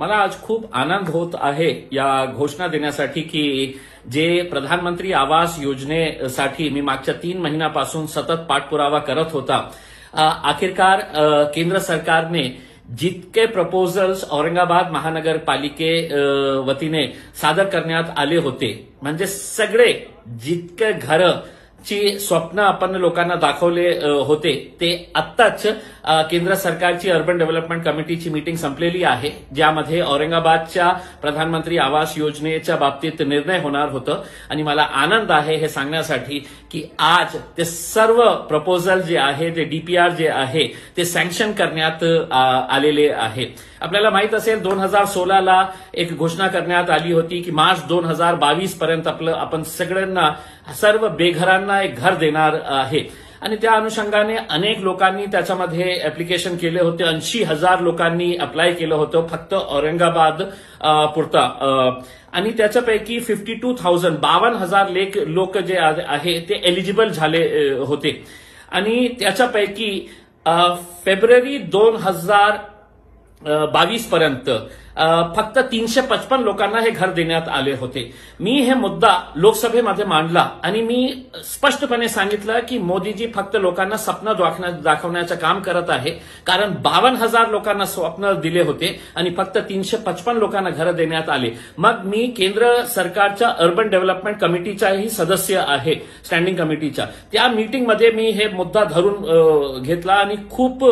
मला आज खूप आनंद होत आहे या घोषणा देण्यासाठी की जे प्रधानमंत्री आवास योजनेसाठी मी मागच्या 3 महिन्यापासून सतत पाठपुरावा करत होता, आखिरकार केंद्र सरकारने जितके प्रपोजल्स औरंगाबाद महानगरपालिके वतीने सादर करण्यात आले होते, म्हणजे सगळे जितके घरं ची स्वप्न आपण लोकांना दाखवले होते ते आत्ताच केंद्र सरकारची अर्बन डेव्हलपमेंट कमिटीची मीटिंग संपलेली आहे, ज्यामध्ये औरंगाबादच्या प्रधानमंत्री आवास योजनेच्या बाबतीत निर्णय होणार होतं। आणि मला आनंद आहे हे सांगण्यासाठी की आज ते सर्व प्रपोजल जे आहे, ते डीपीआर जे आहे ते सँक्शन करण्यात आलेले आहे। आपल्याला माहित असेल 2016 ला एक घोषणा करण्यात आली होती की मार्च 2022 पर्यंत आपण सगळ्यांना, सर्व बेघरांना एक घर देणार आहे। आणि त्या अनुषंगाने अनेक लोकांनी त्याच्यामध्ये ऍप्लिकेशन केले होते, 80,000 लोकांनी अप्लाय केलं होतं फक्त औरंगाबाद पुरता। आणि त्याच्यापैकी 52,000 लोक जे आहे ते एलिजिबल झाले होते। आणि त्याच्यापैकी फेब्रुवारी 2022 पर्यंत फक्त 355 लोकांना हे घर देण्यात आले होते। मी हे मुद्दा लोकसभेमध्ये मांडला आणि मी स्पष्टपणे सांगितलं की मोदीजी फक्त लोकांना स्वप्न दाखवण्याचं काम करत आहे, कारण 52,000 लोकांना स्वप्न दिले होते आणि फक्त 355 लोकांना घर देण्यात आले। मग मी केंद्र सरकारच्या अर्बन डेव्हलपमेंट कमिटीचाही सदस्य आहे, स्टँडिंग कमिटीचा। त्या मीटिंगमध्ये मी हे मुद्दा धरून घेतला आणि खूप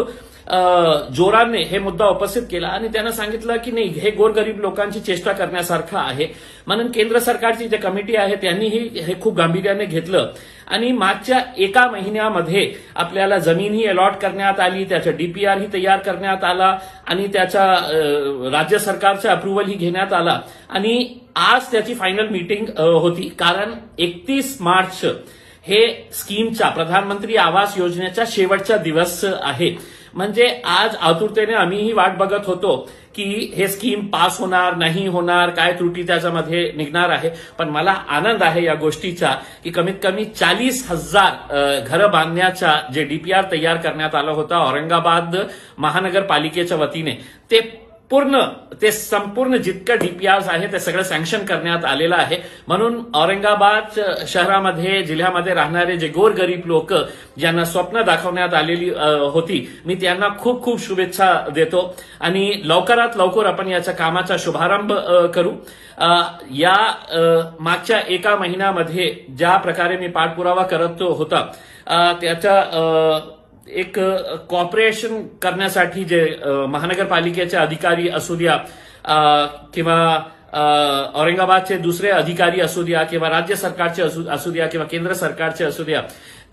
जोराने हे मुद्दा उपस्थित केला आणि त्यांना सांगितलं की नाही, हे गोरगरीब लोकांची चेष्टा करण्यासारखं आहे, म्हणून केंद्र सरकारची जी कमिटी आहे त्यांनीही हे खूप गांभीर्याने घेतलं। आणि मागच्या 1 महिन्यामध्ये आपल्याला जमीनही अलॉट करण्यात आली, त्याचा डीपीआरही तयार करण्यात आला आणि त्याचा राज्य सरकारचा अप्रुव्हलही घेण्यात आला। आणि आज त्याची फायनल मीटिंग होती, कारण 31 मार्च हे स्कीमचा, प्रधानमंत्री आवास योजनेचा शेवटचा दिवस आहे। म्हणजे आज आतुरतेने आम्हीही वाट बघत होतो की हे स्कीम पास होणार नाही होणार, काय त्रुटी त्याच्यामध्ये निघणार आहे। पण मला आनंद आहे या गोष्टीचा की कमीत कमी 40,000 घरं बांधण्याचा जे डीपीआर तयार करण्यात आला होता औरंगाबाद महानगरपालिकेच्या वतीने, ते पूर्ण, ते संपूर्ण जितका डीपीआर आहे ते सगळं सँक्शन करण्यात आलेलं आहे। म्हणून औरंगाबाद शहरामध्ये, जिल्ह्यामध्ये राहणारे जे गोरगरीब लोक ज्यांना स्वप्न दाखवण्यात आलेली होती, मी त्यांना खूप खूप शुभेच्छा देतो आणि लवकरात लवकर आपण याच्या कामाचा शुभारंभ करू। या मागच्या 1 महिन्यामध्ये ज्या प्रकारे मी पाठपुरावा करत होता त्याच्या एक कॉर्पोरेशन करण्यासाठी जे महानगरपालिकेचे अधिकारी असू द्या किंवा औरंगाबादचे दुसरे अधिकारी असू द्या किंवा राज्य सरकारचे असू द्या किंवा केंद्र सरकारचे असू द्या,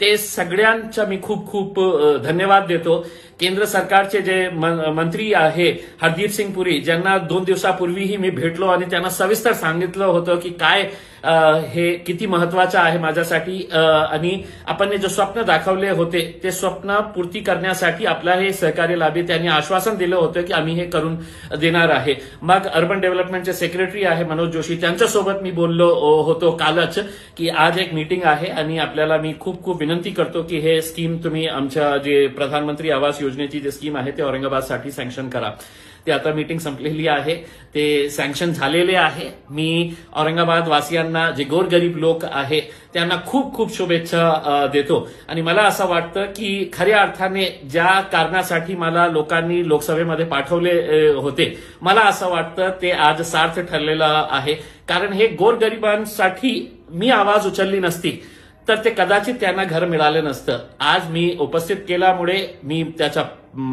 ते सगळ्यांचा मी खूप खूप धन्यवाद देतो। केंद्र सरकारचे जे मंत्री आहे हरदीप सिंग पुरी, ज्यांना 2 दिवसापूर्वीही मी भेटलो आणि त्यांना सविस्तर सांगितलं होतं की काय हे किती महत्वाचं आहे माझ्यासाठी आणि आपण जे स्वप्न दाखवले होते ते स्वप्न पूर्ती करण्यासाठी आपला हे सहकार्य लाभे, त्यांनी आश्वासन दिलं होतं की आम्ही हे करून देणार आहे। मग अर्बन डेव्हलपमेंटचे सेक्रेटरी आहे मनोज जोशी, त्यांच्यासोबत मी बोललो होतो कालच की आज एक मीटिंग आहे आणि आपल्याला मी खूप खूप विनंती करतो की हे स्कीम तुम्ही आमच्या जे प्रधानमंत्री आवास योजनेची जी स्कीम आहे ते औरंगाबादसाठी सँक्शन करा। ते आता मीटिंग संपलेली आहे, ते सँक्शन झालेले आहे। मी औरंगाबाद वासियांना, जे गोरगरीब लोक आहे त्यांना खूप खूप शुभेच्छा देतो। आणि मला असं वाटतं की खऱ्या अर्थाने ज्या कारणासाठी मला लोकांनी लोकसभेमध्ये पाठवले होते, मला असं वाटतं ते आज सार्थ ठरलेलं आहे, कारण हे गोरगरिबांसाठी मी आवाज उचलली नसती तर ते कदाचित त्यांना घर मिळालं नसतं। आज मी उपस्थित केल्यामुळे, मी त्याच्या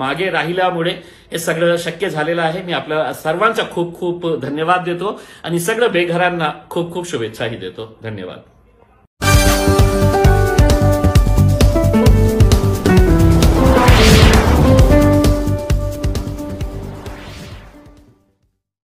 मागे राहिल्यामुळे हे सगळं शक्य झालेलं आहे। मी आपल्या सर्वांचा खूप खूप धन्यवाद देतो आणि सगळं बेघरांना खूप खूप शुभेच्छाही देतो। धन्यवाद।